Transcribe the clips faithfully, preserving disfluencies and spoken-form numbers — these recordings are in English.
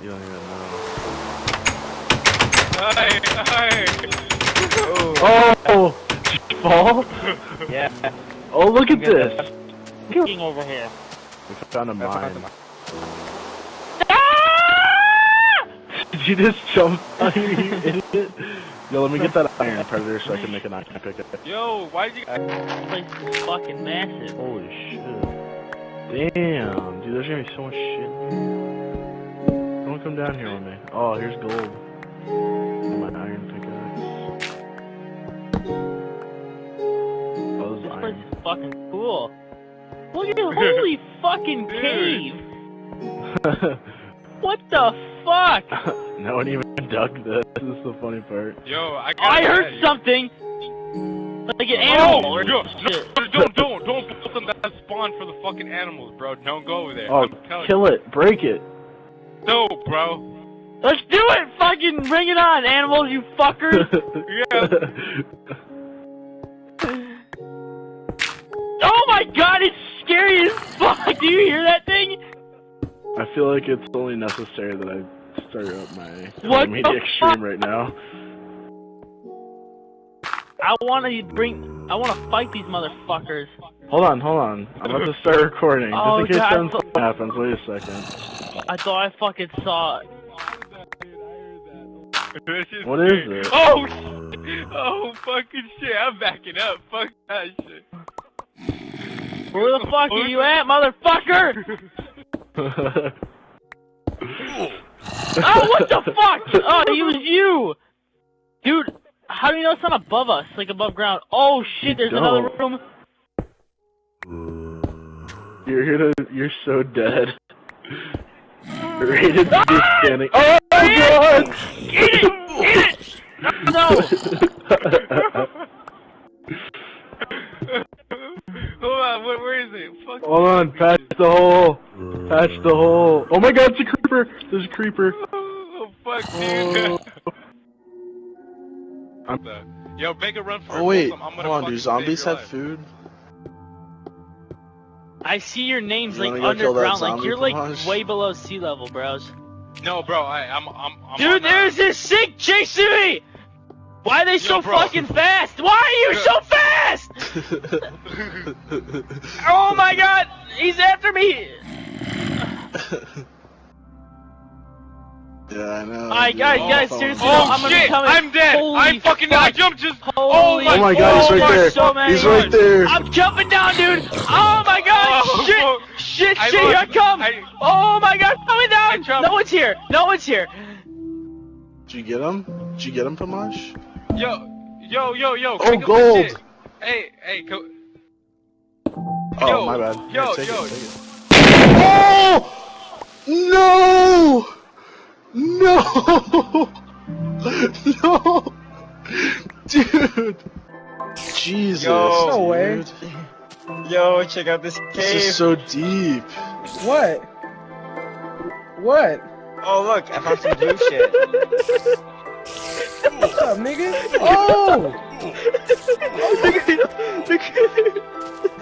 Yeah, yeah, no. Hey, hey! Oh! Oh. Did you fall? Yeah. Oh, look at this! Look over here. We found a mine. Did you just jump on you, you idiot? Yo, let me get that iron predator so I can make an iron pick it. Yo, why'd you- This place is fucking massive. Holy shit. Damn, dude, there's gonna be so much shit. Don't come down here with me. Oh, here's gold. My iron pickaxe. Oh, this, this iron. Place is fucking cool. Look at this holy fucking cave! What the fuck? No one even dug this. This is the funny part. Yo, I got I heard you. Something! Like an animal! Oh, or yo, no, don't, don't, don't put them that spawn for the fucking animals, bro. Don't go over there. Oh, kill you. It. Break it. No, bro. Let's do it! Fucking bring it on, animals, you fuckers! Yeah. Oh my god, it's scary as fuck! Do you hear that thing? I feel like it's only necessary that I start up my what media extreme right now. I wanna bring- I wanna fight these motherfuckers. Hold on, hold on. I'm about to start recording. Oh, just in case something happens, wait a second. I thought I fucking saw it. What is it? Oh shit! Oh fucking shit, I'm backing up. Fuck that shit. Where the fuck are you at, motherfucker? Oh, what the fuck? Oh, it was you! Dude, how do you know it's not above us, like above ground? Oh shit, you there's don't. Another room. You're here to, you're so dead. Rated ah! Be standing. Oh my god! Get it! Get it! No! Hold on, where, where is it? Fuck Hold me. On, patch the hole! Patch the hole! Oh my god, it's a creeper! There's a creeper! Oh, fuck, dude! Oh. Yo, make a run for it! Oh wait, I'm gonna hold on, do zombies have life. Food? I see your names, you like, underground, like, you're, like, Pamaj? Way below sea level, bros. No, bro, I, I'm, I'm, I'm... Dude, there's that. This sink chasing me! Why are they Yo, so bro. Fucking fast? Why are you so fast? Oh my god! He's after me! Yeah, I know. Alright, guys, oh, guys, seriously, oh, no, I'm shit. Gonna come in. I'm dead! Holy I'm fucking fuck. I jumped just- Holy Oh my god, he's right there! So he's right there! I'm jumping down, dude! Oh my god! Oh, shit! Oh, shit, shit, here I come! I, oh my god, coming down! No one's here! No one's here! Did you get him? Did you get him, Pamaj? Yo, yo, yo, yo! Oh, gold! Shit. Hey, hey, go! Oh, yo, my bad. Yo, yeah, yo! It, it. Oh! No! No! No! Dude! Jesus! Yo, no way! Yo, check out this cave! This is so deep! What? What? Oh look, I found some blue shit. What's up, nigga? Oh! Oh nigga, nigga.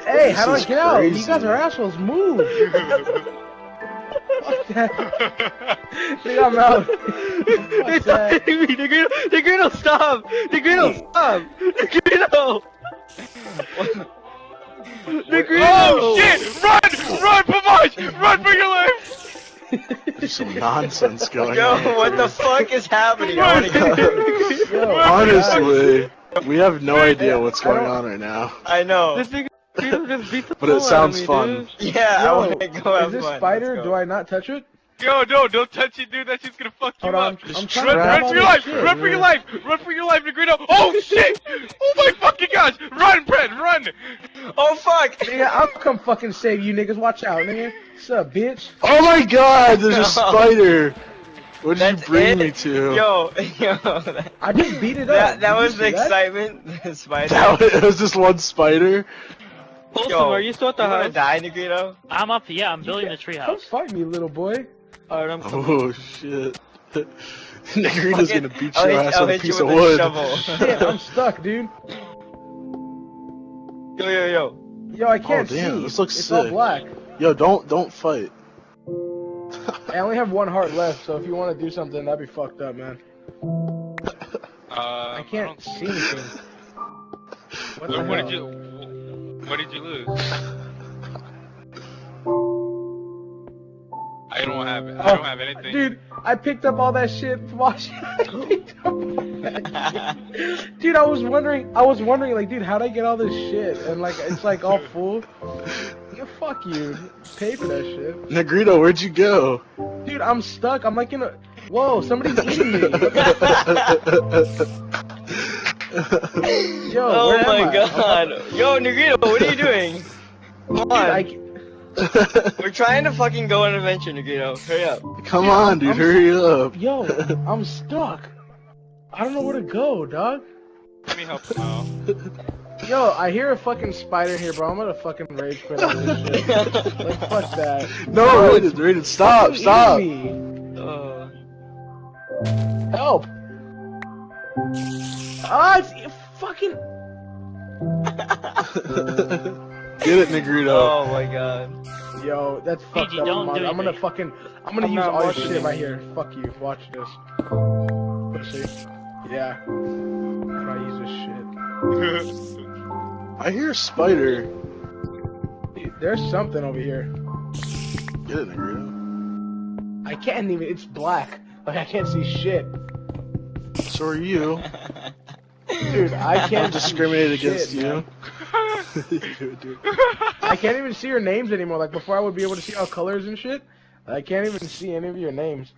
Hey, this how do I get out? You guys are assholes. Move. Fuck that. Nigga, I'm out. They're fighting me. Nigga, nigga, stop. Nigga, stop. Nigga. Nigga. Oh shit! Run, run, Pamaj, run for your life. There's some nonsense going on. Yo, what the fuck is happening? Yo, honestly, we have no idea what's going on right now. I know. But it sounds fun. Yeah, yo, I want to go have fun. Is this spider? Do I not touch it? Yo, no, don't touch it, dude. That shit's gonna fuck you up. Run for your life! Run for your life! Run for your life, Negrito! Oh shit! Oh my fucking gosh! Run, Brett! Run! Oh fuck! Nigga, I'll come fucking save you, niggas. Watch out, nigga. What's up, bitch? Oh my god! There's a spider. What did you bring me to? Yo, yo. I just beat it up. That was the excitement. The spider. That was just one spider. Yo, are you still at the house? You wanna die, Negrito? I'm up. Yeah, I'm building a treehouse. Don't fight me, little boy. Alright, I'm coming. Oh shit. Negrito's gonna beat your I'll ass I'll on a piece of wood. Shit, I'm stuck, dude. Yo, yo, yo. Yo, I can't oh, damn, see. This looks it's sick. All black. Yo, don't, don't fight. I only have one heart left, so if you want to do something, that'd be fucked up, man. Um, I can't I see anything. What, Luke, what did you? What did you lose? I don't have. I oh, don't have anything. Dude, I picked up all that shit from Washington. I picked up all that shit. Dude, I was wondering. I was wondering, like, dude, how'd I get all this shit? And like, it's like all full. Yeah, fuck you. Pay for that shit. Negrito, where'd you go? Dude, I'm stuck. I'm like in a. Whoa, somebody's eating me. Yo, oh where my am I? God. Yo, Negrito, what are you doing? Come on. Dude, I... We're trying to fucking go on an adventure, Negrito. Hurry up. Come dude, on, dude. I'm... Hurry up. Yo, I'm stuck. I don't know where to go, dog. Let me help you out. Yo, I hear a fucking spider here, bro. I'm gonna fucking rage quit on this shit. Like, fuck that. No, no Raiden, Raiden, stop, stop! Uh... Help! Ah, it's it fucking... Get it, Negrito. Oh my god. Yo, that's fucked P G, up. Don't do I'm gonna fucking... I'm gonna I'm use all your shit anything. Right here. Fuck you, watch this. Let's see. Yeah. I'm gonna use this shit. I hear a spider. Dude, there's something over here. Get it, Negrito. I can't even. It's black. Like I can't see shit. So are you. Dude, I can't discriminate against you. Dude, dude. I can't even see your names anymore. Like before, I would be able to see all colors and shit. I can't even see any of your names.